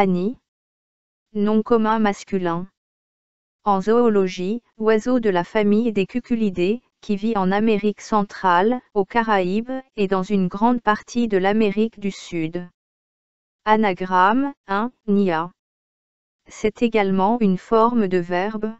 Ani. Nom commun masculin. En zoologie, oiseau de la famille des Cuculidés, qui vit en Amérique centrale, aux Caraïbes et dans une grande partie de l'Amérique du Sud. Anagramme, Nia. C'est également une forme de verbe.